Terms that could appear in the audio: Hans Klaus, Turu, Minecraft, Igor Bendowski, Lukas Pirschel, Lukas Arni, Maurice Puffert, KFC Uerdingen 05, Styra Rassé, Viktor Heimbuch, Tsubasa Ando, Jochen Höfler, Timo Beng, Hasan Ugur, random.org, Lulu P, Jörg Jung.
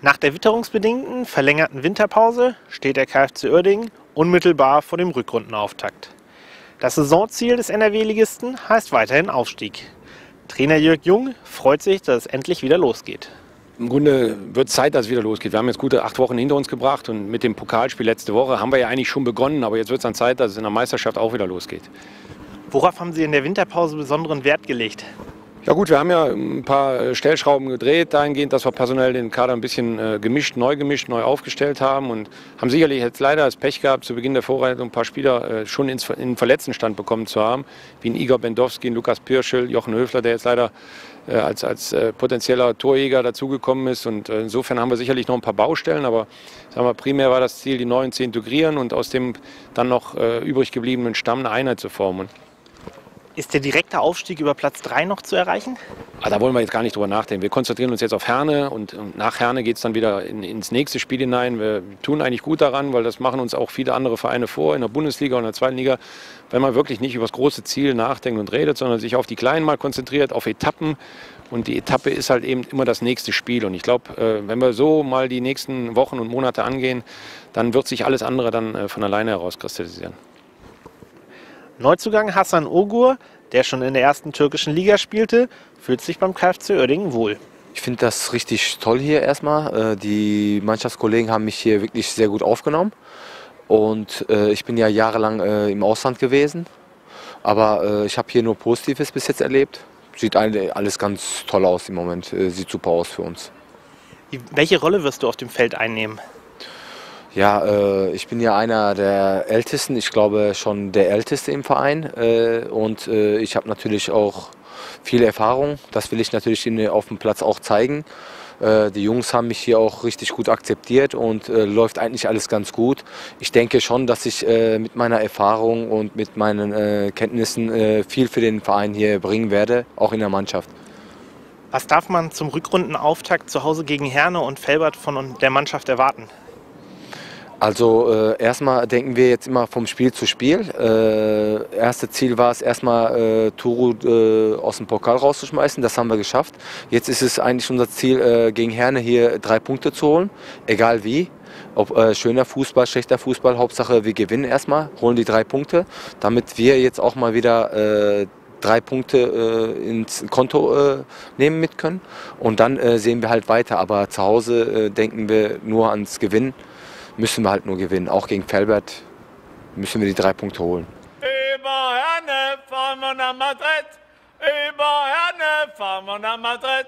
Nach der witterungsbedingten verlängerten Winterpause steht der KFC Uerdingen unmittelbar vor dem Rückrundenauftakt. Das Saisonziel des NRW-Ligisten heißt weiterhin Aufstieg. Trainer Jörg Jung freut sich, dass es endlich wieder losgeht. Im Grunde wird es Zeit, dass es wieder losgeht. Wir haben jetzt gute 8 Wochen hinter uns gebracht und mit dem Pokalspiel letzte Woche haben wir ja eigentlich schon begonnen, aber jetzt wird es dann Zeit, dass es in der Meisterschaft auch wieder losgeht. Worauf haben Sie in der Winterpause besonderen Wert gelegt? Ja gut, wir haben ja ein paar Stellschrauben gedreht, dahingehend, dass wir personell den Kader ein bisschen neu aufgestellt haben und haben sicherlich jetzt leider das Pech gehabt, zu Beginn der Vorbereitung ein paar Spieler schon in den Verletztenstand bekommen zu haben, wie ein Igor Bendowski, einen Lukas Pirschel, Jochen Höfler, der jetzt leider als potenzieller Torjäger dazugekommen ist, und insofern haben wir sicherlich noch ein paar Baustellen, aber sagen wir, primär war das Ziel, die Neuen zu integrieren und aus dem dann noch übrig gebliebenen Stamm eine Einheit zu formen. Ist der direkte Aufstieg über Platz 3 noch zu erreichen? Ah, da wollen wir jetzt gar nicht drüber nachdenken. Wir konzentrieren uns jetzt auf Herne und nach Herne geht es dann wieder ins nächste Spiel hinein. Wir tun eigentlich gut daran, weil das machen uns auch viele andere Vereine vor, in der Bundesliga und in der zweiten Liga, wenn man wirklich nicht über das große Ziel nachdenkt und redet, sondern sich auf die Kleinen mal konzentriert, auf Etappen. Und die Etappe ist halt eben immer das nächste Spiel. Und ich glaube, wenn wir so mal die nächsten Wochen und Monate angehen, dann wird sich alles andere dann von alleine herauskristallisieren. Neuzugang Hasan Ugur, der schon in der ersten türkischen Liga spielte, fühlt sich beim KFC Uerdingen wohl. Ich finde das richtig toll hier erstmal. Die Mannschaftskollegen haben mich hier wirklich sehr gut aufgenommen. Und ich bin ja jahrelang im Ausland gewesen. Aber ich habe hier nur Positives bis jetzt erlebt. Sieht alles ganz toll aus im Moment. Sieht super aus für uns. Welche Rolle wirst du auf dem Feld einnehmen? Ja, ich bin ja einer der Ältesten, ich glaube schon der Älteste im Verein, und ich habe natürlich auch viel Erfahrung, das will ich natürlich auf dem Platz auch zeigen. Die Jungs haben mich hier auch richtig gut akzeptiert und läuft eigentlich alles ganz gut. Ich denke schon, dass ich mit meiner Erfahrung und mit meinen Kenntnissen viel für den Verein hier bringen werde, auch in der Mannschaft. Was darf man zum Rückrundenauftakt zu Hause gegen Herne und Velbert von der Mannschaft erwarten? Also erstmal denken wir jetzt immer vom Spiel zu Spiel. Erste Ziel war es erstmal Turu aus dem Pokal rauszuschmeißen, das haben wir geschafft. Jetzt ist es eigentlich unser Ziel, gegen Herne hier 3 Punkte zu holen, egal wie. Ob schöner Fußball, schlechter Fußball, Hauptsache wir gewinnen erstmal, holen die 3 Punkte, damit wir jetzt auch mal wieder 3 Punkte ins Konto nehmen mit können. Und dann sehen wir halt weiter, aber zu Hause denken wir nur ans Gewinnen. Müssen wir halt nur gewinnen. Auch gegen Velbert müssen wir die 3 Punkte holen. Über Herne fahren wir nach Madrid. Über Herne fahren wir nach Madrid.